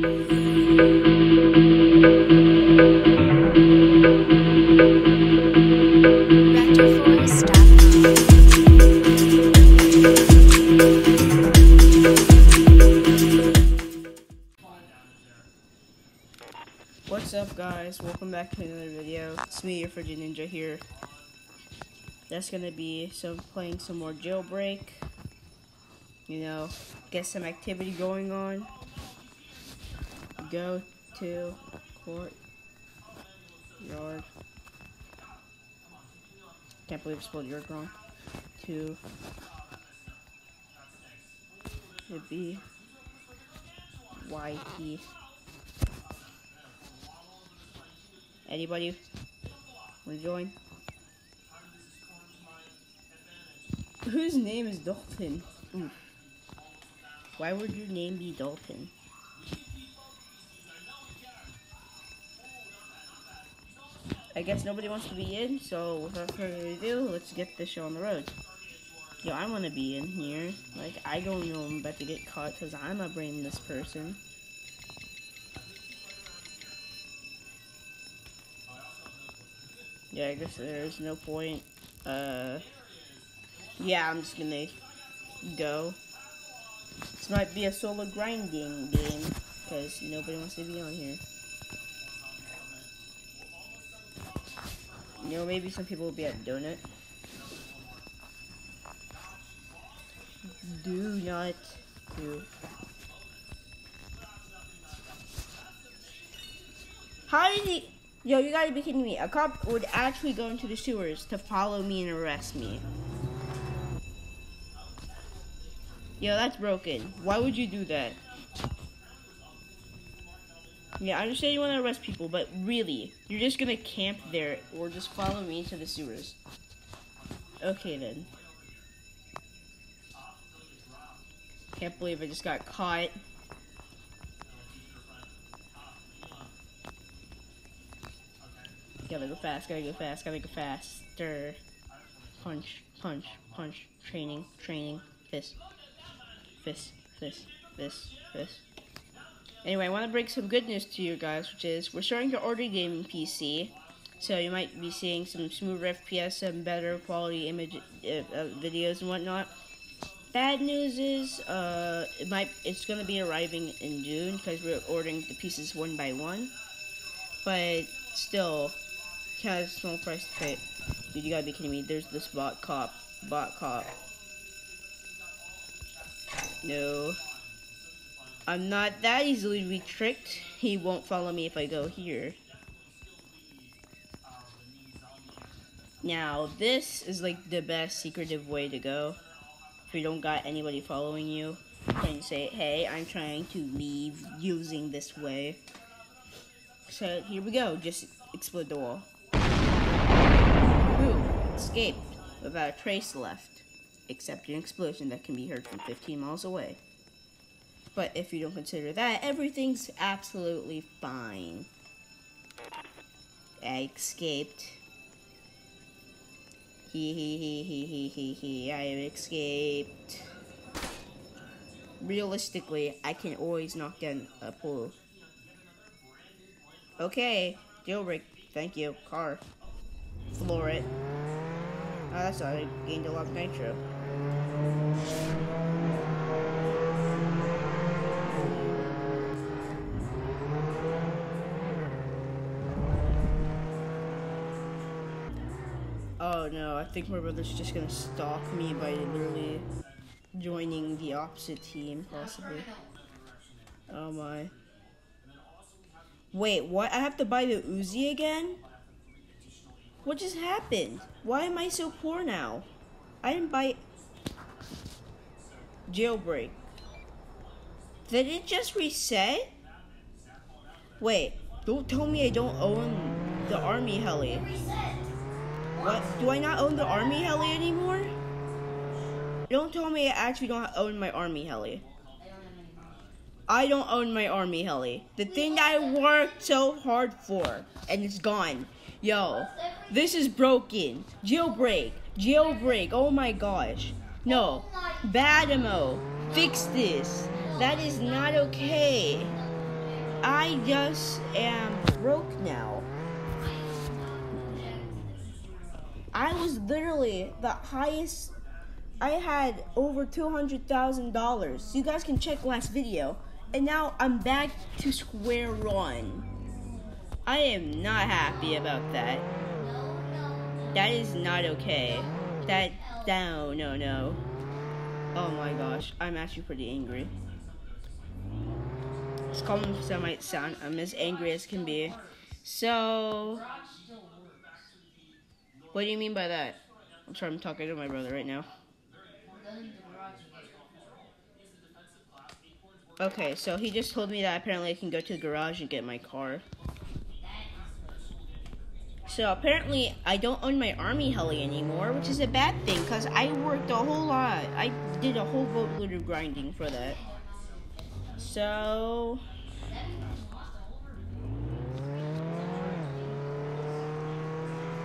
What's up, guys? Welcome back to another video. It's me, your Frigid Ninja here. That's gonna be playing some more Jailbreak. You know, get some activity going on. Go to courtyard. Can't believe I spelled yard wrong. To the BYT. Anybody wanna join? Whose name is Dalton? Ooh. Why would your name be Dalton? I guess nobody wants to be in, so without further ado, let's get this show on the road. Yo, I want to be in here. Like, I don't know, I'm about to get caught because I'm not bringing this person. Yeah, I guess there's no point. Yeah, I'm just gonna go. This might be a solo grinding game, because nobody wants to be on here. You know, maybe some people will be at Donut. Do not do. How did he... Yo, you gotta be kidding me. A cop would actually go into the sewers to follow me and arrest me. Yo, that's broken. Why would you do that? Yeah, I understand you want to arrest people, but really, you're just gonna camp there or just follow me to the sewers. Okay, then. Can't believe I just got caught. Gotta go fast, gotta go fast, gotta go faster. Punch, punch, punch. Training, training. Fist. Fist, fist, fist, fist. Anyway, I want to bring some good news to you guys, which is we're starting to order gaming PC, so you might be seeing some smoother FPS, some better quality image videos and whatnot. Bad news is, it's gonna be arriving in June because we're ordering the pieces one by one, but still, kind of small price to pay. Dude, you gotta be kidding me! There's this bot cop. No, I'm not that easily to be tricked. He won't follow me if I go here. Now, this is like the best secretive way to go. If you don't got anybody following you, then you say, hey, I'm trying to leave using this way. So, here we go. Just explode the wall. Ooh, escaped without a trace left. Except an explosion that can be heard from 15 miles away. But if you don't consider that, everything's absolutely fine. I escaped. I escaped. Realistically, I can always knock down a pool. Okay, jailbreak. Thank you. Car. Floor it. Oh, that's all. I gained a lot of nitro. Oh no, I think my brother's just gonna stalk me by literally joining the opposite team, possibly. Oh my. Wait, what? I have to buy the Uzi again? What just happened? Why am I so poor now? I didn't buy... Jailbreak. Did it just reset? Wait, don't tell me I don't own the army heli. What? Do I not own the army heli anymore? Don't tell me I actually don't own my army heli. I don't own my army heli. The thing I worked so hard for, and it's gone. Yo, this is broken. Jailbreak. Jailbreak. Oh my gosh. No. Badimo. Fix this. That is not okay. I just am broke now. I was literally the highest. I had over $200,000. You guys can check last video. And now I'm back to square one. I am not happy about that. That is not okay. That, no. Oh my gosh, I'm actually pretty angry. It's common so it might sound, I'm as angry as can be. So, what do you mean by that? I'm sorry, I'm talking to my brother right now. Okay, so he just told me that apparently I can go to the garage and get my car. So apparently I don't own my army heli anymore, which is a bad thing because I worked a whole lot. I did a whole boatload of grinding for that. So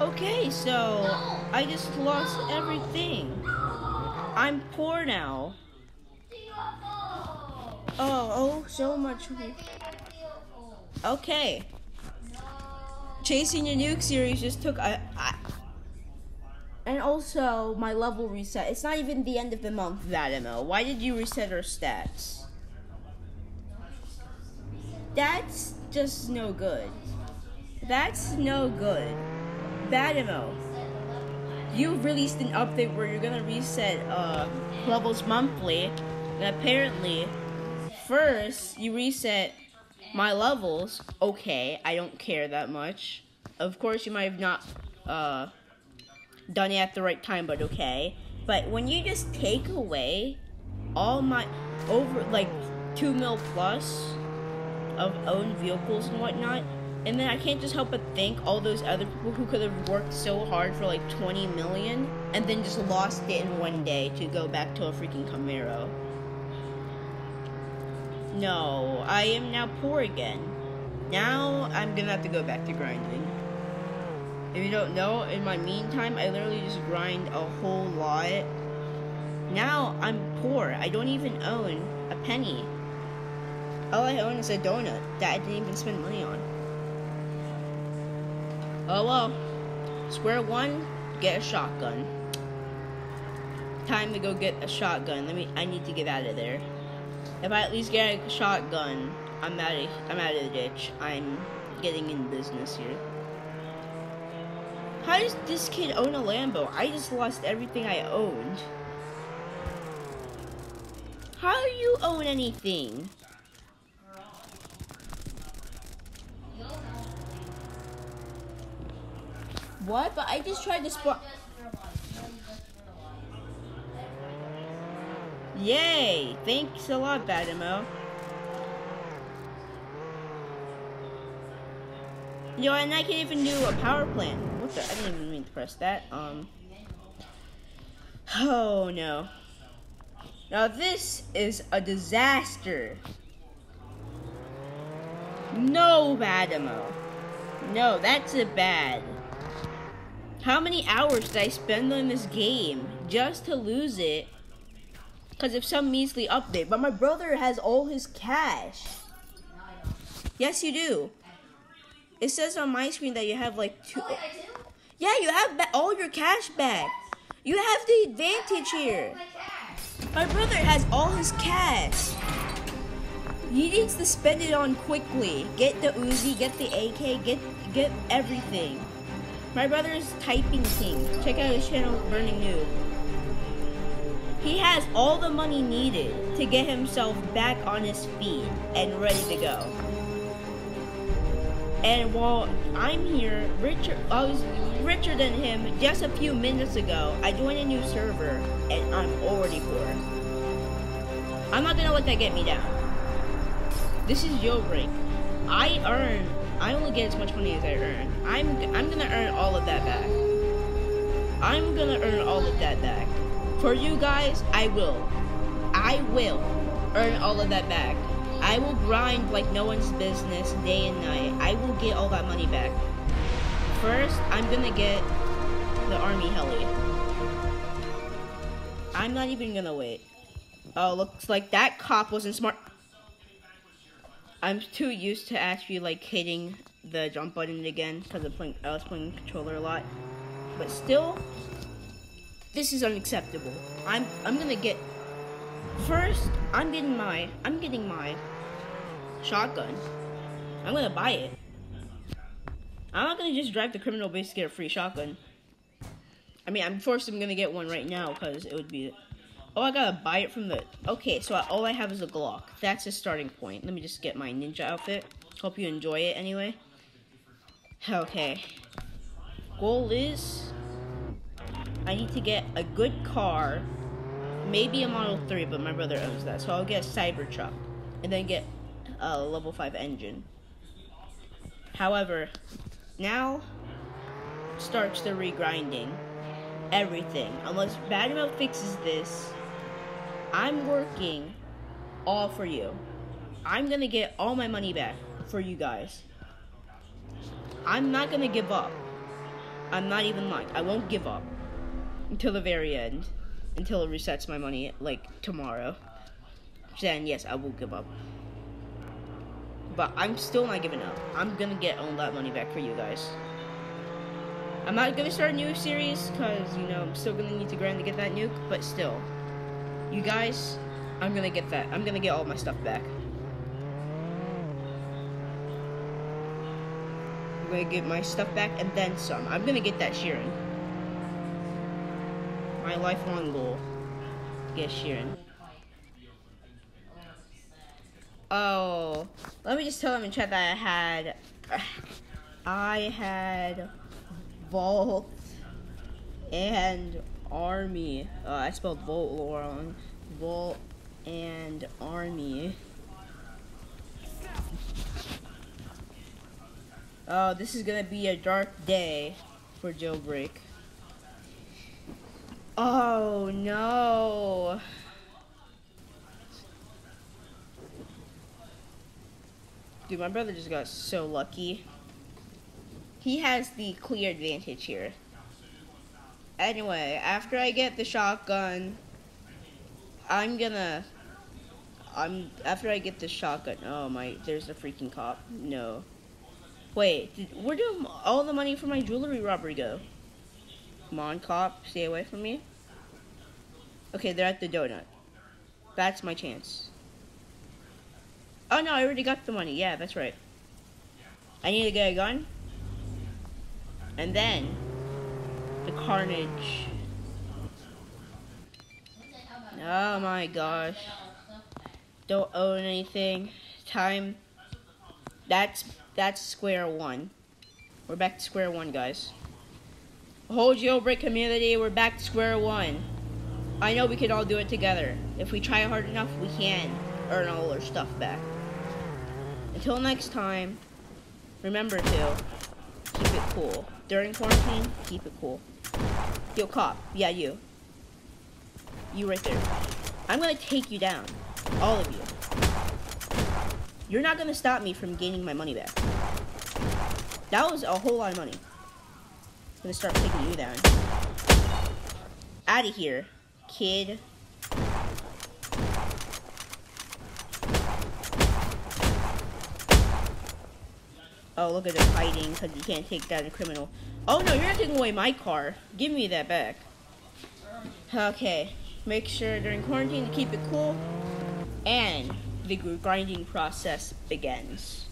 okay, so I just lost everything. I'm poor now. Oh, so much. Okay. Chasing the Nuke series just took a... And also, my level reset. It's not even the end of the month, Badimo. Why did you reset our stats? That's just no good. That's no good. Badimo, you've released an update where you're gonna reset levels monthly. And apparently, first, you reset... my levels, okay, I don't care that much. Of course, you might have not done it at the right time, but okay. But when you just take away all my over like 2 mil plus of owned vehicles and whatnot, and then I can't just help but think all those other people who could have worked so hard for like 20 million and then just lost it in one day to go back to a freaking Camaro. No, I am now poor again. Now, I'm gonna have to go back to grinding. If you don't know, in my meantime, I literally just grind a whole lot. Now, I'm poor. I don't even own a penny. All I own is a donut that I didn't even spend money on. Oh well. Square one, get a shotgun. Time to go get a shotgun. I need to get out of there. If I at least get a shotgun, I'm out of the ditch. I'm getting in business here. How does this kid own a Lambo? I just lost everything I owned. How do you own anything? What? But I just tried to spot. Yay! Thanks a lot, Badimo. Yo, and I can even do a power plant. What the? I didn't even mean to press that. Oh no. Now this is a disaster. No, Badimo. No, that's a bad. How many hours did I spend on this game just to lose it? Because of some measly update, but my brother has all his cash. Yes, you do. It says on my screen that you have like two. Oh, I do? Yeah, you have all your cash back. You have the advantage here. My brother has all his cash. He needs to spend it on quickly. Get the Uzi, get the AK, get everything. My brother is typing king. Check out his channel, Burning New. He has all the money needed to get himself back on his feet and ready to go. And while I'm here, I was richer than him just a few minutes ago. I joined a new server and I'm already poor. I'm not gonna let that get me down. This is Jailbreak. I only get as much money as I earn. I'm gonna earn all of that back. I'm gonna earn all of that back. For you guys, I will earn all of that back. I will grind like no one's business day and night. I will get all that money back. First, I'm gonna get the army heli. I'm not even gonna wait. Oh, looks like that cop wasn't smart. I'm too used to actually like hitting the jump button again because I was playing the controller a lot. But still, this is unacceptable. I'm gonna get first. I'm getting my shotgun. I'm gonna buy it. I'm not gonna just drive the criminal base to get a free shotgun. I mean, I'm forced. I'm gonna get one right now because it would be. Oh, I gotta buy it from the... Okay, so all I have is a Glock. That's a starting point. Let me just get my ninja outfit. Hope you enjoy it anyway. Okay. Goal is... I need to get a good car. Maybe a Model 3, but my brother owns that. So I'll get a Cybertruck. And then get a level 5 engine. However, now starts the regrinding. Everything. Unless Badimo fixes this... I'm working all for you. I'm gonna get all my money back for you guys. I'm not gonna give up. I'm not even lying. I won't give up until the very end, until it resets my money, like tomorrow. Then yes, I will give up. But I'm still not giving up. I'm gonna get all that money back for you guys. I'm not gonna start a new series because you know I'm still gonna need to grind to get that nuke, but still. You guys, I'm gonna get that. I'm gonna get all my stuff back. I'm gonna get my stuff back and then some. I'm gonna get that Sheeran. My lifelong goal. Get Sheeran. Oh, let me just tell them in chat that I had Vault and Army. I spelled Volt wrong. Volt and Army. Oh, this is gonna be a dark day for Jailbreak. Oh no. Dude, my brother just got so lucky. He has the clear advantage here. Anyway, after I get the shotgun, after I get the shotgun, oh my, there's a freaking cop. No. Wait, where did all the money for my jewelry robbery go? Come on, cop, stay away from me. Okay, they're at the donut. That's my chance. Oh no, I already got the money. Yeah, that's right. I need to get a gun. And then the carnage. Oh my gosh. Don't own anything. Time. That's square one. We're back to square one, guys. Whole Jailbreak community, we're back to square one. I know we can all do it together. If we try hard enough, we can earn all our stuff back. Until next time, remember to keep it cool. During quarantine, keep it cool. Yo, cop. Yeah, you. You right there. I'm gonna take you down. All of you. You're not gonna stop me from gaining my money back. That was a whole lot of money. I'm gonna start taking you down. Out of here, kid. Oh, look at them hiding because you can't take down a criminal. Oh no, you're not taking away my car. Give me that back. Okay, make sure during quarantine to keep it cool. And the grinding process begins.